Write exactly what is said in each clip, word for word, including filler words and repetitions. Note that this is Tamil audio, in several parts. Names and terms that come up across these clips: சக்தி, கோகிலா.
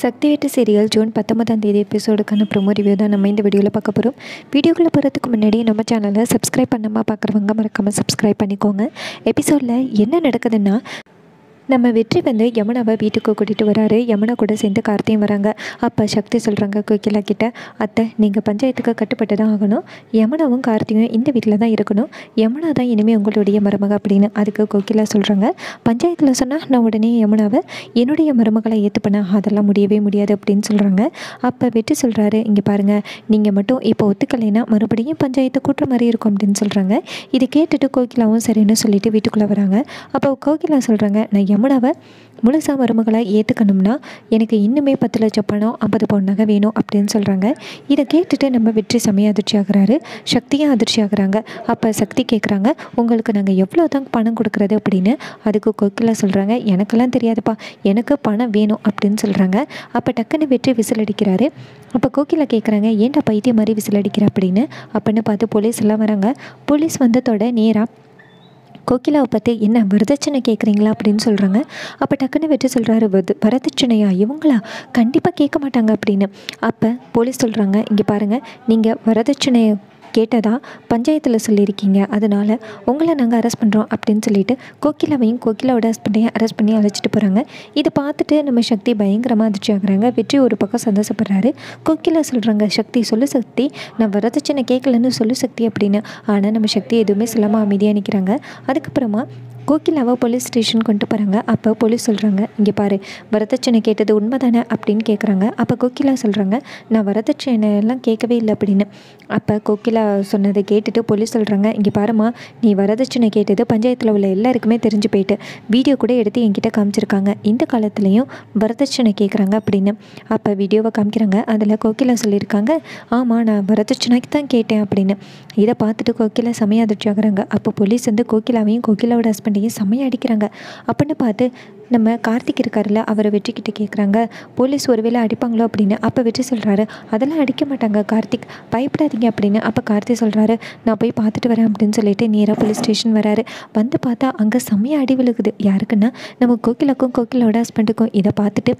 சக்தி வீட்டு சீரியல் ஜூன் பத்தொன்பதாம் தேதி எபிசோடுக்கான ப்ரொமோ ரிவ்யூ தான் நம்ம இந்த வீடியோவில் பார்க்க போகிறோம். வீடியோக்குள்ளே போகிறதுக்கு முன்னாடி நம்ம சேனலை சப்ஸ்கிரைப் பண்ணாமல் பார்க்குறவங்க மறக்காமல் சப்ஸ்கிரைப் பண்ணிக்கோங்க. எபிசோடில் என்ன நடக்குதுன்னா, நம்ம வெற்றி வந்து யமுனாவை வீட்டுக்கு கூட்டிகிட்டு வராரு. யமுனா கூட சேர்ந்து கார்த்தியும் வராங்க. அப்போ சக்தி சொல்கிறாங்க கோகிலா கிட்ட, அத்தை நீங்கள் பஞ்சாயத்துக்கு கட்டுப்பட்டு தான் ஆகணும், யமுனாவும் கார்த்தியும் இந்த வீட்டில் தான் இருக்கணும், யமுனா தான் இனிமேல் உங்களுடைய மருமக அப்படின்னு. அதுக்கு கோகிலா சொல்கிறாங்க, பஞ்சாயத்தில் சொன்னால் நான் உடனே யமுனாவை என்னுடைய மருமகளை ஏற்றுப்பண்ண அதெல்லாம் முடியவே முடியாது அப்படின்னு சொல்கிறாங்க. அப்போ வெற்றி சொல்கிறாரு, இங்கே பாருங்கள், நீங்கள் மட்டும் இப்போ ஒத்துக்கலைன்னா மறுபடியும் பஞ்சாயத்தை கூட்டுற மாதிரி இருக்கும் அப்படின்னு சொல்கிறாங்க. இது கேட்டுட்டு கோகிலாவும் சரின்னு சொல்லிட்டு வீட்டுக்குள்ளே வராங்க. அப்போ கோகிலா சொல்கிறாங்க, நான் யமுனாவை முழுசாக மருமகளை ஏற்றுக்கணும்னா எனக்கு இன்னுமே பத்து லட்சம் பணம் ஐம்பது பவுன் நகை வேணும் அப்படின்னு சொல்கிறாங்க. இதை கேட்டுட்டு நம்ம வெற்றி செமையாக அதிர்ச்சி ஆகிறாரு, சக்தியாக அதிர்ச்சி ஆகிறாங்க. அப்போ சக்தி கேட்குறாங்க, உங்களுக்கு நாங்கள் எவ்வளோ தான் பணம் கொடுக்குறது அப்படின்னு. அதுக்கு கோகிலா சொல்கிறாங்க, எனக்கெல்லாம் தெரியாதுப்பா, எனக்கு பணம் வேணும் அப்படின்னு சொல்கிறாங்க. அப்போ டக்குன்னு வெற்றி விசிலடிக்கிறாரு. அப்போ கோகிலா கேட்குறாங்க, ஏன்டா பைத்திய மாதிரி விசிலடிக்கிற அப்படின்னு. அப்படின்னு பார்த்து போலீஸ் எல்லாம் வராங்க. போலீஸ் வந்ததோட நேராக கோகிலாவை பார்த்து, என்ன வரதட்சணை கேட்குறீங்களா அப்படின்னு சொல்கிறாங்க. அப்போ டக்குன்னு வெற்றி சொல்கிறாரு, வது வரதட்சணையா இவங்களா, கண்டிப்பாக கேட்க மாட்டாங்க அப்படின்னு. அப்போ போலீஸ் சொல்கிறாங்க, இங்கே பாருங்கள், நீங்கள் வரதட்சணை கேட்டதா பஞ்சாயத்தில் சொல்லியிருக்கீங்க, அதனால் உங்களை நாங்கள் அரெஸ்ட் பண்ணுறோம் அப்படின்னு சொல்லிட்டு கோகிலாவையும் கோகிலாவோட ஹஸ்பண்டையும் அரெஸ்ட் பண்ணி அழைச்சிட்டு போகிறாங்க. இதை பார்த்துட்டு நம்ம சக்தி பயங்கரமாக அதிர்ச்சி ஆகுறாங்க. வெற்றி ஒரு பக்கம் சந்தோஷப்படுறாரு. கோகிலா சொல்கிறாங்க, சக்தி சொல்லு சக்தி, நான் வரதட்சணை கேட்கலன்னு சொல்லு சக்தி அப்படின்னு. ஆனால் நம்ம சக்தி எதுவுமே சொல்லாமல் அமைதியாக நிற்கிறாங்க. அதுக்கப்புறமா கோகிலாவை போலீஸ் ஸ்டேஷன் கொண்டு போகிறாங்க. அப்போ போலீஸ் சொல்கிறாங்க, இங்கே பாரு, வரதட்சணை கேட்டது உண்மை தானே அப்படின்னு கேட்குறாங்க. அப்போ கோகிலா சொல்கிறாங்க, நான் வரதட்சணையெல்லாம் கேட்கவே இல்லை அப்படின்னு. அப்போ கோகிலா சொன்னதை கேட்டுட்டு போலீஸ் சொல்கிறாங்க, இங்கே பாருமா, நீ வரதட்சணை கேட்டது பஞ்சாயத்தில் உள்ள எல்லாருக்குமே தெரிஞ்சு போயிட்டு வீடியோ கூட எடுத்து என்கிட்ட காமிச்சிருக்காங்க, இந்த காலத்துலேயும் வரதட்சணை கேட்குறாங்க அப்படின்னு. அப்போ வீடியோவை காமிக்கிறாங்க. அதில் கோகிலா சொல்லியிருக்காங்க, ஆமாம் நான் வரதட்சணைக்கு தான் கேட்டேன் அப்படின்னு. இதை பார்த்துட்டு கோகிலா செமையாக அதிர்ச்சி ஆகுறாங்க. அப்போ போலீஸ் வந்து கோகிலாவையும் கோகிலாவோட ஹஸ்பண்ட் செம்மையாக அடிக்கிறாங்க. அப்படின்னு பார்த்து நம்ம கார்த்திக் இருக்காருல்ல, அவரை வெற்றிக்கிட்ட கேட்குறாங்க, போலீஸ் ஒருவேளை அடிப்பாங்களோ அப்படின்னு. அப்போ வெற்றி சொல்கிறாரு, அதெல்லாம் அடிக்க மாட்டாங்க கார்த்திக், பயப்படாதீங்க அப்படின்னு. அப்போ கார்த்திக் சொல்கிறாரு, நான் போய் பார்த்துட்டு வரேன் அப்படின்னு சொல்லிட்டு நேராக போலீஸ் ஸ்டேஷன் வராரு. வந்து பார்த்தா அங்கே செம்மையாக அடி விழுகுது. யாருக்குன்னா நம்ம கோகிலாக்கும் கோகிலாவோட ஹஸ்பண்டுக்கும். இதை பார்த்துட்டு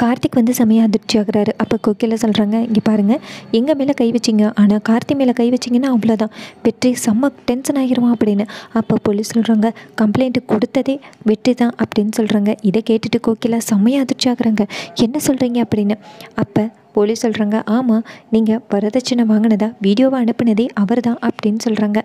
கார்த்திக் வந்து செமையாக அதிர்ச்சி ஆகுறாரு. அப்போ கோகிலா சொல்கிறாங்க, இங்கே பாருங்கள், எங்கள் மேலே கை வச்சிங்க, ஆனால் கார்த்தி மேலே கை வச்சிங்கன்னா அவ்வளோதான், வெற்றி செம்ம டென்ஷன் ஆகிடுவான் அப்படின்னு. அப்போ போலீஸ் சொல்கிறாங்க, கம்ப்ளைண்ட் கொடுத்ததே வெற்றி தான் அப்படின்னு சொல்கிறாங்க. இதை கேட்டுட்டு கோகிலா செம்மையாக அதிர்ச்சி ஆகுறாங்க, என்ன சொல்கிறீங்க அப்படின்னு. அப்போ போலீஸ் சொல்கிறாங்க, ஆமாம், நீங்கள் வரதட்சணை வாங்கினதா வீடியோவை அனுப்புனதே அவர் தான் அப்படின்னு சொல்கிறாங்க.